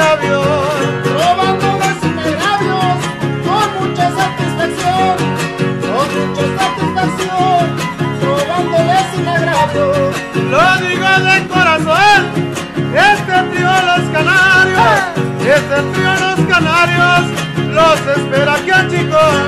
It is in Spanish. Lo digo de corazón, este trío Los Canarios, este trío Los Canarios, los espera aquí en Chicón.